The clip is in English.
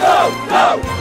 no, no.